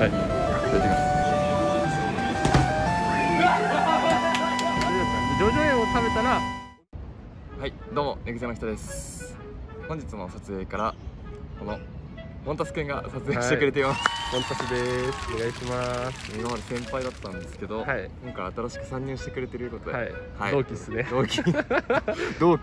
はい、いただきます。ジョジョ園を食べたら、はい、どうもネグゼの人です。本日も撮影からこのモンタスくんが撮影してくれています。モンタスです。お願いします。今まで先輩だったんですけど、はい、今回新しく参入してくれてることで、はい、はい、同期ですね。同期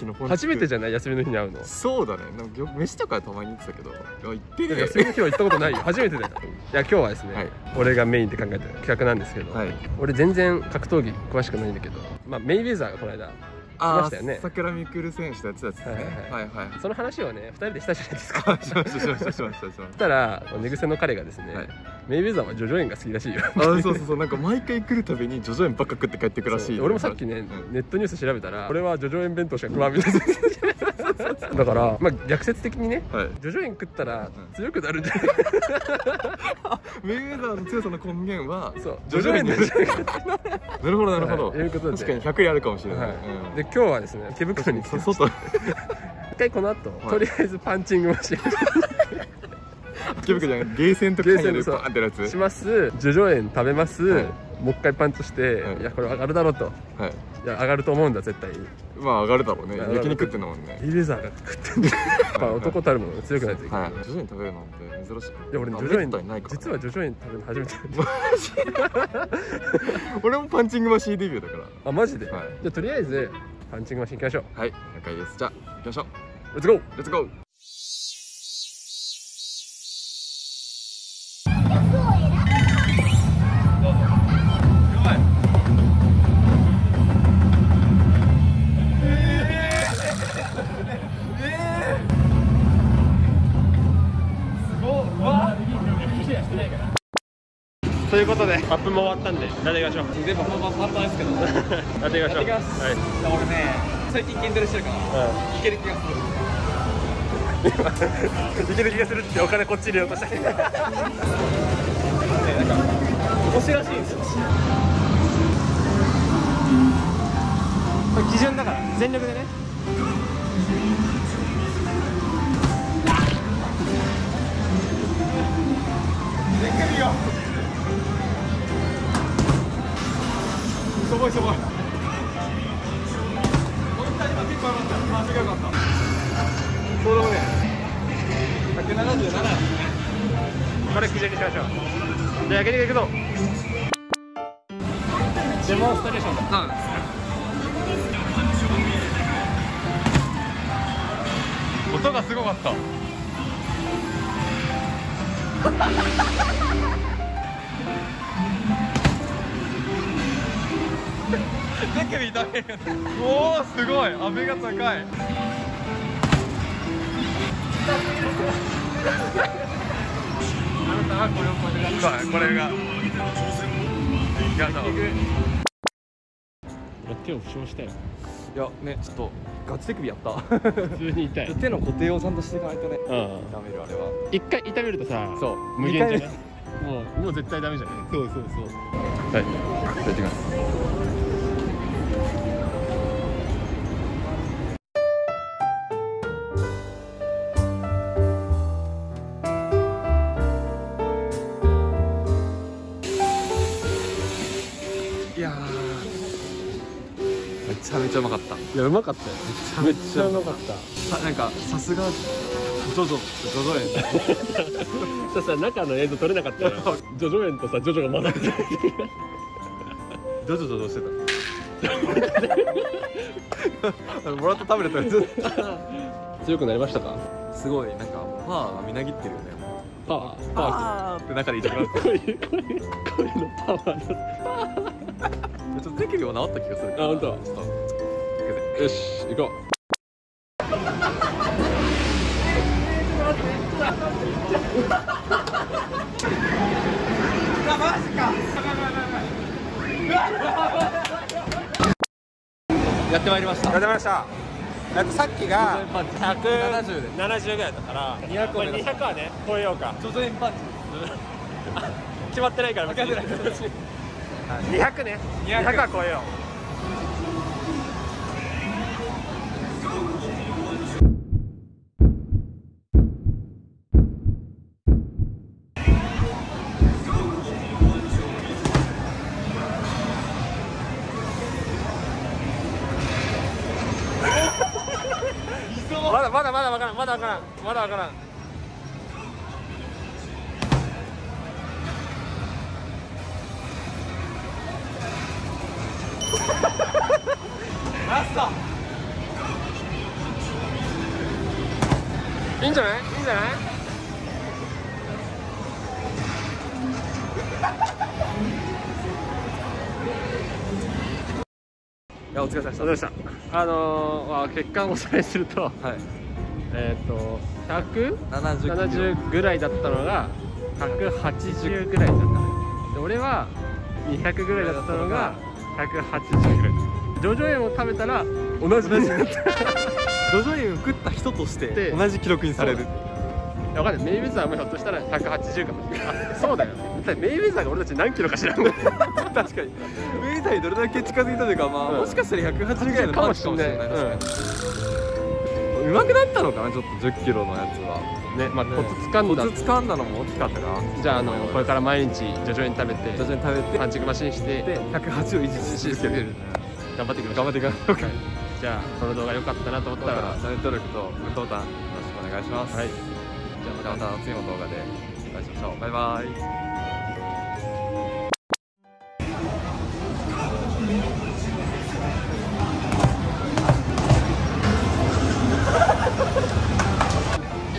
の本当初めてじゃない、休みの日に会うの。そうだね。なんか飯とかたまに行ってたけど、行ってるよ。休みの日は行ったことないよ。初めてだよ。いや今日はですね、はい、俺がメインで考えた企画なんですけど、はい、俺全然格闘技詳しくないんだけど、まあメイウェザーがこの間。ああ、桜みくる選手とやってたやつですね。はいはい。その話をね、2人でしたじゃないですか。しましたしましたしました。そしたら、寝癖の彼がですね、メイウェザーはジョジョ園が好きらしいよ。ああ、そうそうそう、なんか毎回来るたびにジョジョ園ばっか食って帰ってくらしい。俺もさっきね、ネットニュース調べたら、俺はジョジョ園弁当しか食わんみたいな。だから、まあ逆説的にね、ジョジョ園食ったら強くなるんじゃないか。メイウェザーの強さの根源は、ジョジョ園なんじゃないか。なるほどなるほど。確かに100里あるかもしれない。で今日はですね、手袋に来てます。一回この後、とりあえずパンチングをします。手袋じゃない、ゲーセンとかにバーンってやつします。ジョジョ園食べます。もう一回パンチして、いやこれ上がるだろうと。いや上がると思うんだ絶対。まあ上がるだろうね。焼肉ってのもね。メイウェザーが食ってんだ。やっぱ男たるもの強くないといけない。ジョジョ園食べるなんて珍しい。いや俺ジョジョ園実はジョジョ園食べるの初めて。俺もパンチングマシーデビューだから。あマジで。じゃあとりあえず。パンチングマシン行きましょう。はい、了解です。じゃあ行きましょう。レッツゴー、レッツゴー。ということで、アップも終わったんで、なでいきましょう。全部本番パンパンですけど、なでいきましょう。はい。俺ね、最近筋トレしてるから、いける気がする。いける気がするって、お金こっち入れようとしたけど。なんか、面白いらしいんですよ。これ基準だから、全力でね。できるよ。すごいすごい。この2人は結構良かった。回しが良かった。そうだもんね。177。これ切り上げしましょう。じゃあ上げていくぞ。デモンストレーションだ。うん。音がすごかった。手首痛めるよね。おおすごい、阿部が高い。あなたはこれをこうやってやる。これが手を負傷したよ。いやね、ちょっとガチ手首やった。普通に痛い。手の固定をちゃんとしていかないとね、痛める。あれは一回痛めるとさ、そう無限じゃない。もう絶対ダメじゃない。そうそうそう。はい、いただきます。めちゃめちゃうまかった。いやうまかったよ。めちゃめちゃうまかった。なんかさすがジョジョ園。ささ中の映像撮れなかったよ。ジョジョ園とさジョジョが混ざってた。ジョジョどうしてた。もらったタブレットやつ。強くなりましたか。すごいなんかパワーがみなぎってるよね。パワーパワーって中で言ってくれる。声のパワー。ちょっと手首は治った気がするから。あ、本当。よし、行こう。マジか。やってまいりました。やってまいりました。さっきが170ぐらいだから200はね超えようか。ジョジョ園パンチ。決まってないから。200ね、200は超えよう。まだわからん、まだわからん。ラスト。いいんじゃない？いいんじゃない？いや、お疲れ様でした。お疲れ様でした。血管をおさらいすると、はい、170ぐらいだったのが180ぐらいだったので、俺は200ぐらいだったのが180ぐらい。ジョジョ塩を食べたら同じになった。ジョジョ塩を食った人として同じ記録にされる。わかんない、メイウェザーもひょっとしたら180かもしれない。そうだよ、メイウェザーが俺たち何キロか知らん。確かにメイウェザーにどれだけ近づいたというか、まあ、もしかしたら180ぐらいのパンチかもしれない。うまくなったのかな、ちょっと10キロのやつはね。まあコツ掴んだのも大きかったかな。じゃあこれから毎日徐々に食べてパンチングマシンして180を維持し続ける。頑張っていきましょう。頑張っていきましょう。じゃあこの動画良かったなと思ったらチャンネル登録とグッドボタンよろしくお願いします。じゃあまた次の動画でお会いしましょう。バイバイ。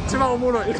一番おもろい。